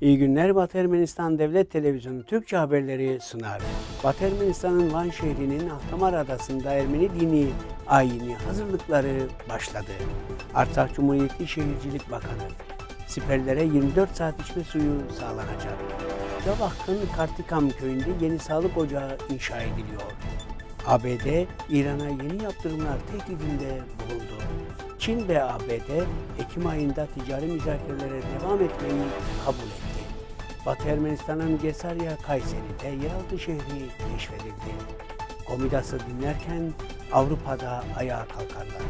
İyi günler, Batı Ermenistan Devlet Televizyonu Türkçe haberleri sunar. Batı Ermenistan'ın Van şehrinin Ahtamar adasında Ermeni dini ayini hazırlıkları başladı. Artsakh Cumhuriyeti Şehircilik Bakanı, siperlere 24 saat içme suyu sağlanacak. Cavak'ın Kartikam köyünde yeni sağlık ocağı inşa ediliyor. ABD, İran'a yeni yaptırımlar teklifinde bulundu. Çin ve ABD, Ekim ayında ticari müzakerelere devam etmeyi kabul etti. Batı Ermenistan'ın Gesarya-Kayseri'de yeraltı şehri keşfedildi. Komidası dinlerken Avrupa'da ayağa kalkarlar.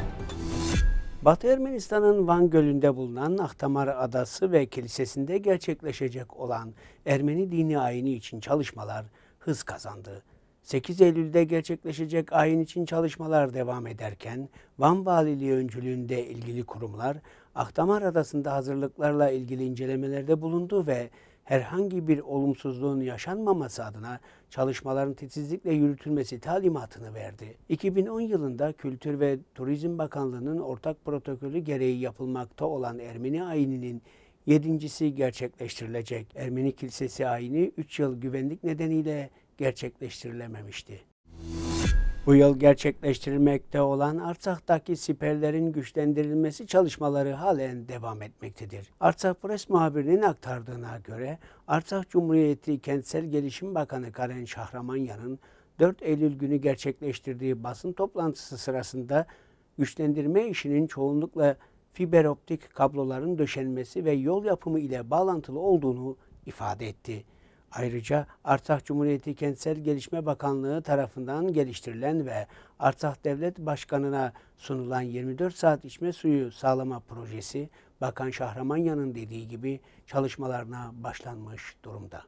Batı Ermenistan'ın Van Gölü'nde bulunan Ahtamar Adası ve kilisesinde gerçekleşecek olan Ermeni dini ayini için çalışmalar hız kazandı. 8 Eylül'de gerçekleşecek ayin için çalışmalar devam ederken, Van Valiliği öncülüğünde ilgili kurumlar, Ahtamar Adası'nda hazırlıklarla ilgili incelemelerde bulundu ve herhangi bir olumsuzluğun yaşanmaması adına çalışmaların titizlikle yürütülmesi talimatını verdi. 2010 yılında Kültür ve Turizm Bakanlığı'nın ortak protokolü gereği yapılmakta olan Ermeni ayininin 7.'si gerçekleştirilecek. Ermeni Kilisesi ayini 3 yıl güvenlik nedeniyle gerçekleştirilememişti. Bu yıl gerçekleştirilmekte olan Artsak'taki siperlerin güçlendirilmesi çalışmaları halen devam etmektedir. Artsakh Press muhabirinin aktardığına göre Artsakh Cumhuriyeti Kentsel Gelişim Bakanı Karen Şahramanyan'ın 4 Eylül günü gerçekleştirdiği basın toplantısı sırasında güçlendirme işinin çoğunlukla fiberoptik kabloların döşenmesi ve yol yapımı ile bağlantılı olduğunu ifade etti. Ayrıca Artsakh Cumhuriyeti Kentsel Gelişme Bakanlığı tarafından geliştirilen ve Artsakh Devlet Başkanı'na sunulan 24 saat içme suyu sağlama projesi, Bakan Şahramanyan'ın dediği gibi çalışmalarına başlanmış durumda.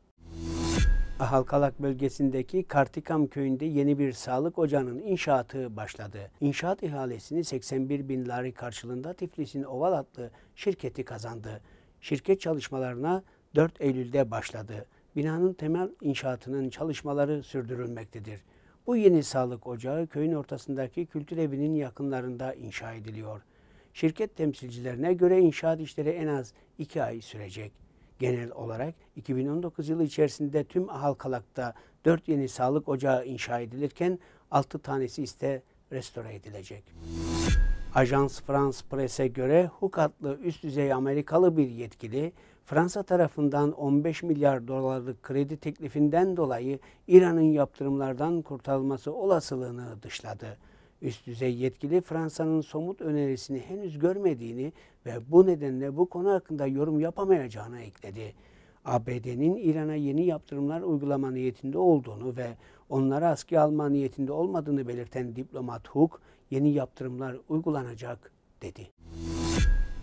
Ahalkalak bölgesindeki Kartikam köyünde yeni bir sağlık ocağının inşaatı başladı. İnşaat ihalesini 81 bin lari karşılığında Tiflis'in Oval adlı şirketi kazandı. Şirket çalışmalarına 4 Eylül'de başladı. Binanın temel inşaatının çalışmaları sürdürülmektedir. Bu yeni sağlık ocağı köyün ortasındaki kültür evinin yakınlarında inşa ediliyor. Şirket temsilcilerine göre inşaat işleri en az 2 ay sürecek. Genel olarak 2019 yılı içerisinde tüm Ahalkalak'ta 4 yeni sağlık ocağı inşa edilirken 6 tanesi ise restore edilecek. Ajans France Presse göre Hook adlı üst düzey Amerikalı bir yetkili, Fransa tarafından 15 milyar dolarlık kredi teklifinden dolayı İran'ın yaptırımlardan kurtarılması olasılığını dışladı. Üst düzey yetkili Fransa'nın somut önerisini henüz görmediğini ve bu nedenle bu konu hakkında yorum yapamayacağını ekledi. ABD'nin İran'a yeni yaptırımlar uygulama niyetinde olduğunu ve onları askıya alma niyetinde olmadığını belirten diplomat Hook, yeni yaptırımlar uygulanacak dedi.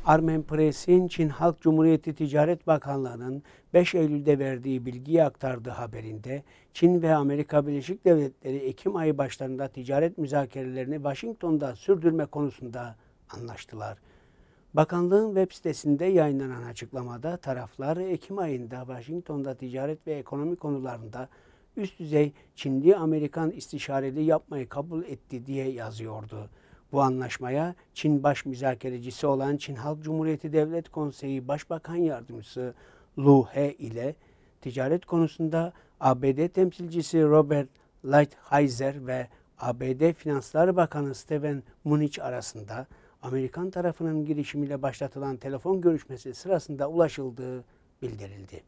Armen Press'in Çin Halk Cumhuriyeti Ticaret Bakanlığı'nın 5 Eylül'de verdiği bilgiyi aktardığı haberinde, Çin ve Amerika Birleşik Devletleri Ekim ayı başlarında ticaret müzakerelerini Washington'da sürdürme konusunda anlaştılar. Bakanlığın web sitesinde yayınlanan açıklamada taraflar Ekim ayında Washington'da ticaret ve ekonomi konularında üst düzey Çinli-Amerikan istişareli yapmayı kabul etti diye yazıyordu. Bu anlaşmaya Çin baş müzakerecisi olan Çin Halk Cumhuriyeti Devlet Konseyi Başbakan Yardımcısı Lu He ile ticaret konusunda ABD temsilcisi Robert Lighthizer ve ABD Finanslar Bakanı Steven Mnuchin arasında Amerikan tarafının girişimiyle başlatılan telefon görüşmesi sırasında ulaşıldığı bildirildi.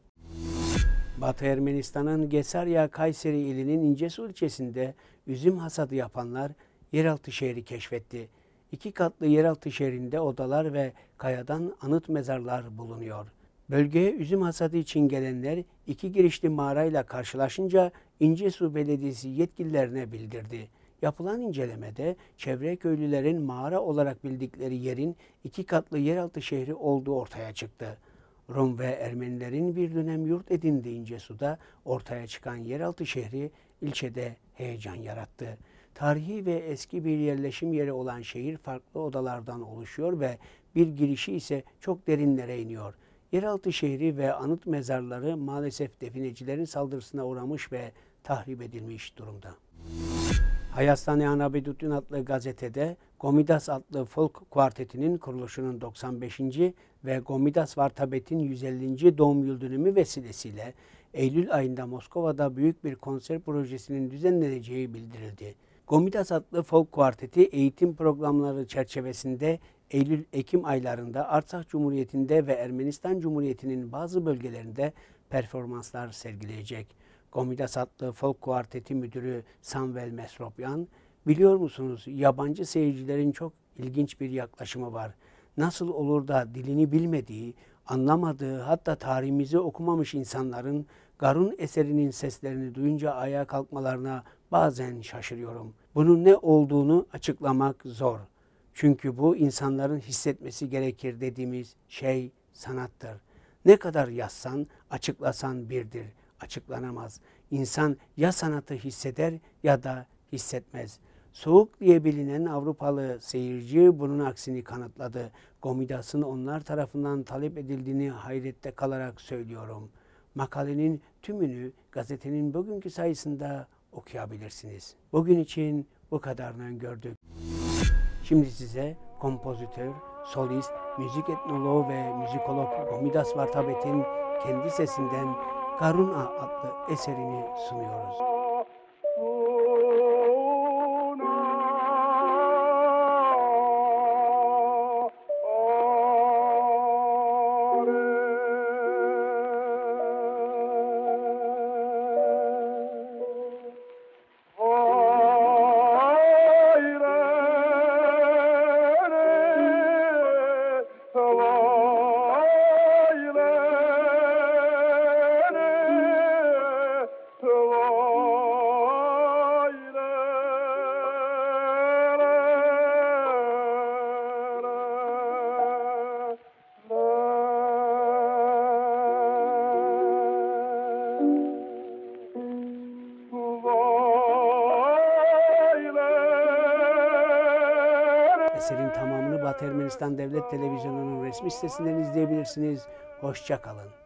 Batı Ermenistan'ın Gesarya-Kayseri ilinin İncesu ilçesinde üzüm hasadı yapanlar yeraltı şehri keşfetti. 2 katlı yeraltı şehrinde odalar ve kayadan anıt mezarlar bulunuyor. Bölgeye üzüm hasadı için gelenler 2 girişli mağarayla karşılaşınca İncesu Belediyesi yetkililerine bildirdi. Yapılan incelemede çevre köylülerin mağara olarak bildikleri yerin 2 katlı yeraltı şehri olduğu ortaya çıktı. Rum ve Ermenilerin bir dönem yurt edindiği İncesu'da ortaya çıkan yeraltı şehri ilçede heyecan yarattı. Tarihi ve eski bir yerleşim yeri olan şehir farklı odalardan oluşuyor ve bir girişi ise çok derinlere iniyor. Yeraltı şehri ve anıt mezarları maalesef definecilerin saldırısına uğramış ve tahrip edilmiş durumda. Hayastani Anabedutyun adlı gazetede Gomidas adlı folk kuartetinin kuruluşunun 95. ve Gomidas Vartabet'in 150. doğum yıl dönümü vesilesiyle Eylül ayında Moskova'da büyük bir konser projesinin düzenleneceği bildirildi. Gomidas adlı folk kuarteti eğitim programları çerçevesinde Eylül-Ekim aylarında Artsakh Cumhuriyeti'nde ve Ermenistan Cumhuriyeti'nin bazı bölgelerinde performanslar sergileyecek. Gomidas adlı folk kuarteti müdürü Sanvel Mesropyan, "Biliyor musunuz, yabancı seyircilerin çok ilginç bir yaklaşımı var. Nasıl olur da dilini bilmediği, anlamadığı, hatta tarihimizi okumamış insanların Garun eserinin seslerini duyunca ayağa kalkmalarına bazen şaşırıyorum. Bunun ne olduğunu açıklamak zor. Çünkü bu insanların hissetmesi gerekir dediğimiz şey sanattır. Ne kadar yazsan, açıklasan birdir, açıklanamaz. İnsan ya sanatı hisseder ya da hissetmez." Soğuk diye bilinen Avrupalı seyirci bunun aksini kanıtladı. Gomidas'ın onlar tarafından talep edildiğini hayrette kalarak söylüyorum. Makalenin tümünü gazetenin bugünkü sayısında okuyabilirsiniz. Bugün için bu kadarını gördük. Şimdi size kompozitör, solist, müzik etnoloğu ve müzikolog Gomidas Vartabet'in kendi sesinden Garuna adlı eserini sunuyoruz. Eserin tamamını Batı Ermenistan Devlet Televizyonu'nun resmi sitesinden izleyebilirsiniz. Hoşça kalın.